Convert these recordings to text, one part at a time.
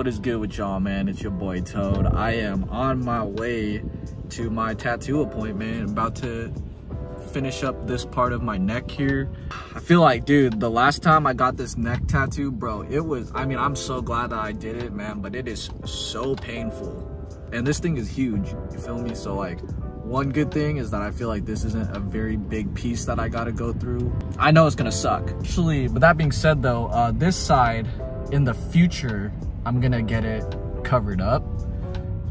What is good with y'all, man? It's your boy Toad. I am on my way to my tattoo appointment. I'm about to finish up this part of my neck here. I feel like, dude, the last time I got this neck tattoo, bro, it was, I mean, I'm so glad that I did it, man, but it is so painful. And this thing is huge, you feel me? So like, one good thing is that I feel like this isn't a very big piece that I gotta go through. I know it's gonna suck. Actually, but that being said though, this side, in the future, I'm gonna get it covered up.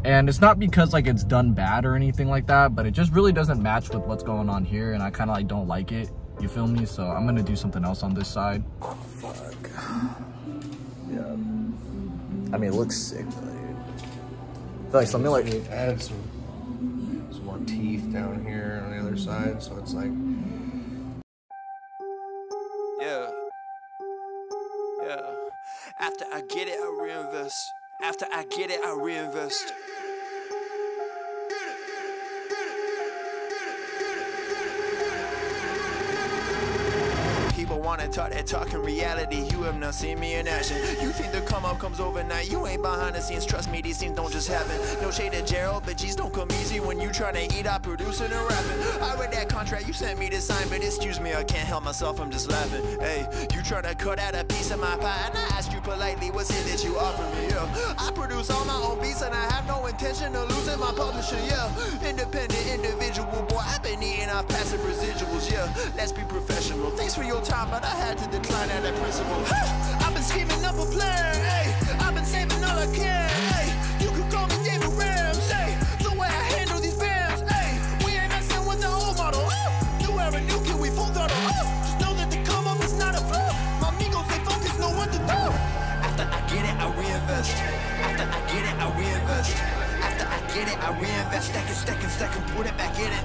And it's not because like it's done bad or anything like that, but it just really doesn't match with what's going on here, and I kinda like don't like it, you feel me? So I'm gonna do something else on this side. Oh, fuck. Yeah. I mean, it looks sick, dude. I feel like something like... I have some more teeth down here on the other side, so it's like... Yeah. Yeah. After I get it, I reinvest. After I get it, I reinvest. People wanna talk that talk. In reality, you have not seen me in action. You think the come up comes overnight? You ain't behind the scenes. Trust me, these things don't just happen. No shade to Gerald, but geez, don't come easy when you tryna eat out producing and rapping. I read that contract you sent me to sign, but excuse me, I can't help myself, I'm just laughing. Hey, you tryna cut out a piece of my pie, and I asked you politely, what's it that you offer me? Yeah, I produce all my own beats, and I have no intention of losing my publisher. Yeah, independent individual boy, I've been eating off passive residuals. Yeah, let's be professional. Thanks for your time, but I had to decline at that principle. Hey, I've been scheming up a plan. Hey, I've been saving all I can. Hey, you could call me David Ramsey. Hey, the way I handle these bands. Hey, we ain't messing with the old model. You are a new kid, we full throttle. Just know that the come up is not a flop. My amigos, they focus, know what to do. After I get it, I reinvest. After I get it, I reinvest. After I get it, I reinvest. Stack it, put it back in it.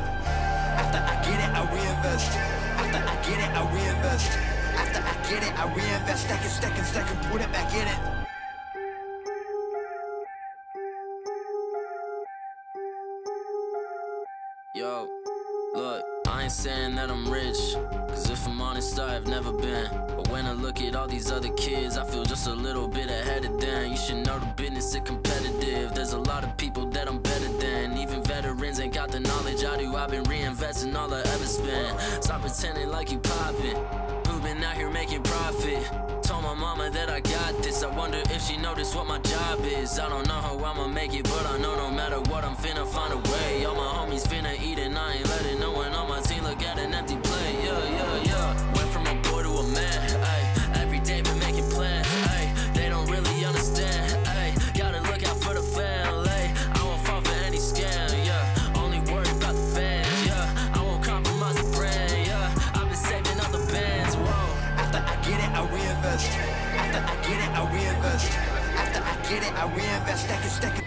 After I get it, I reinvest. After I get it, I reinvest. After I get it, I reinvest. Stack it, put it back in it. Yo, look, I ain't saying that I'm rich, cause if I'm honest, I have never been. But when I look at all these other kids, I feel just a little bit ahead of them. You should know the business is competitive. There's a lot of people that I'm better than. Even veterans ain't got the knowledge I do. I've been reinvesting all I ever spent. Stop pretending like you poppin'. Who been out here making profit? Told my mama that I got this. I wonder if she noticed what my job is. I don't know how I'ma make it, but I know no matter what, I'm finna find a way. All my homies finna eat and I ain't letting no one on my team look at an empty plate. Yeah. Went from a boy to a man. Ay, every day been making plans. Ay, they don't really understand. Ay, gotta look out for the family. I won't fall for any scam. Yeah, only worry about the fans. Yeah, I won't compromise the brand. Yeah, I've been saving all the bands. Whoa. After I get it, I reinvest. After I get it, I reinvest. After I get it, I reinvest. Stack it.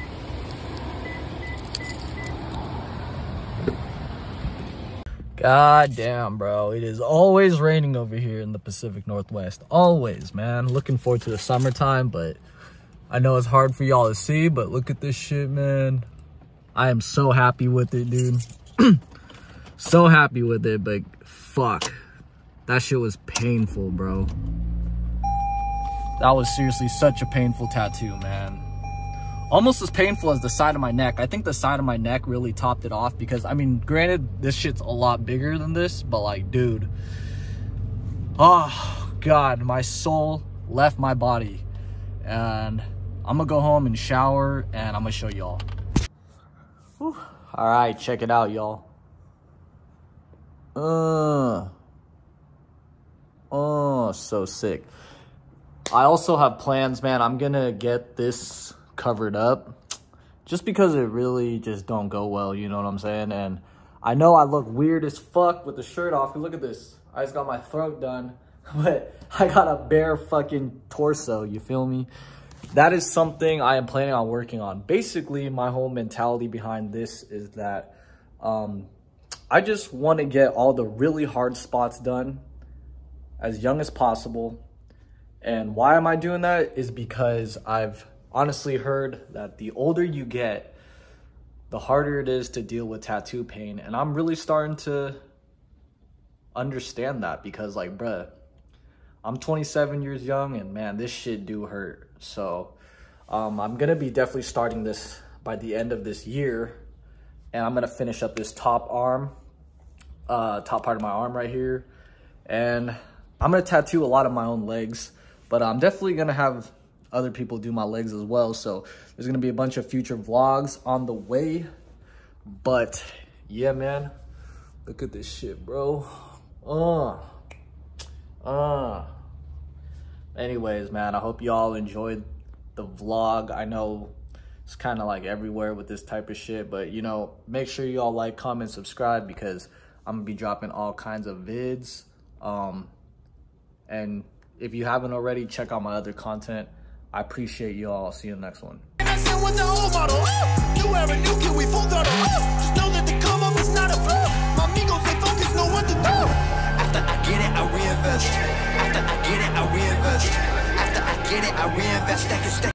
God damn, bro. It is always raining over here in the Pacific Northwest. Always, man. Looking forward to the summertime, but I know it's hard for y'all to see, but look at this shit, man. I am so happy with it, dude. So happy with it, but fuck. That shit was painful, bro. That was seriously such a painful tattoo, man. Almost as painful as the side of my neck. I think the side of my neck really topped it off because, I mean, granted, this shit's a lot bigger than this, but, like, dude. Oh, God, my soul left my body. And I'm going to go home and shower, and I'm going to show y'all. All right, check it out, y'all. Oh, so sick. I also have plans, man. I'm going to get this covered up just because it really just don't go well, you know what I'm saying? And I know I look weird as fuck with the shirt off. Look at this. I just got my throat done, but I got a bare fucking torso, you feel me? That is something I am planning on working on. Basically, my whole mentality behind this is that I just want to get all the really hard spots done as young as possible. And why am I doing that is because I've honestly heard that the older you get, the harder it is to deal with tattoo pain. And I'm really starting to understand that because, like, bruh, I'm 27 years young and, man, this shit do hurt. So I'm gonna be definitely starting this by the end of this year, and I'm gonna finish up this top arm, top part of my arm right here, and I'm gonna tattoo a lot of my own legs, but I'm definitely gonna have other people do my legs as well. So there's gonna be a bunch of future vlogs on the way. But yeah, man, look at this shit, bro. Anyways, man, I hope y'all enjoyed the vlog. I know it's kind of like everywhere with this type of shit, but you know, make sure y'all like, comment, subscribe, because I'm gonna be dropping all kinds of vids. And if you haven't already, check out my other content. I appreciate y'all. See you in the next one. And I said, what the old model? You ever knew, can we full throttle? Just know that the come up is not a flow. My amigos, they focus, know what to do. After I get it, I reinvest. After I get it, I reinvest. After I get it, I reinvest. Stack it, stack.